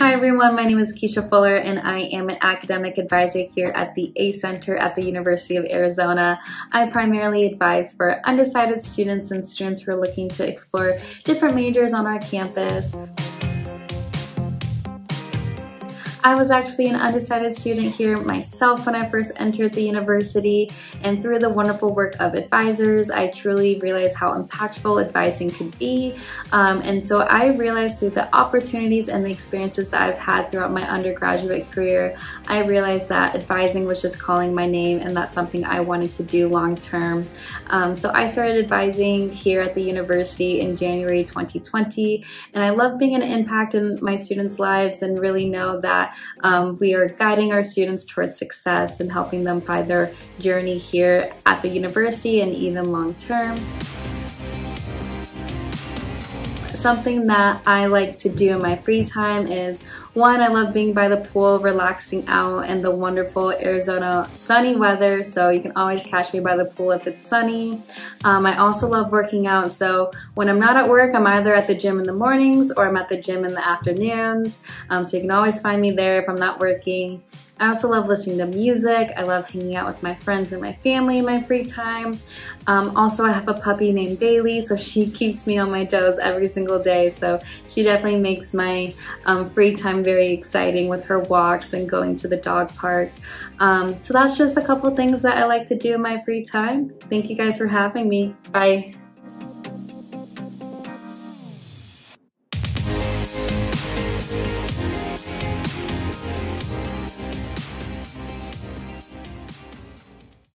Hi everyone, my name is Keisha Fuller and I am an academic advisor here at the A Center at the University of Arizona. I primarily advise for undecided students and students who are looking to explore different majors on our campus. I was actually an undecided student here myself when I first entered the university, and through the wonderful work of advisors, I truly realized how impactful advising could be. And so I realized through the opportunities and the experiences that I've had throughout my undergraduate career, I realized that advising was just calling my name, and that's something I wanted to do long term. So I started advising here at the university in January 2020, and I love being an impact in my students' lives and really know that we are guiding our students towards success and helping them find their journey here at the university and even long term. Something that I like to do in my free time is, one, I love being by the pool, relaxing out, and the wonderful Arizona sunny weather, so you can always catch me by the pool if it's sunny. I also love working out, so when I'm not at work, I'm either at the gym in the mornings or I'm at the gym in the afternoons, so you can always find me there if I'm not working. I also love listening to music. I love hanging out with my friends and my family in my free time. Also, I have a puppy named Bailey, so she keeps me on my toes every single day. So she definitely makes my free time very exciting with her walks and going to the dog park. So that's just a couple things that I like to do in my free time. Thank you guys for having me. Bye.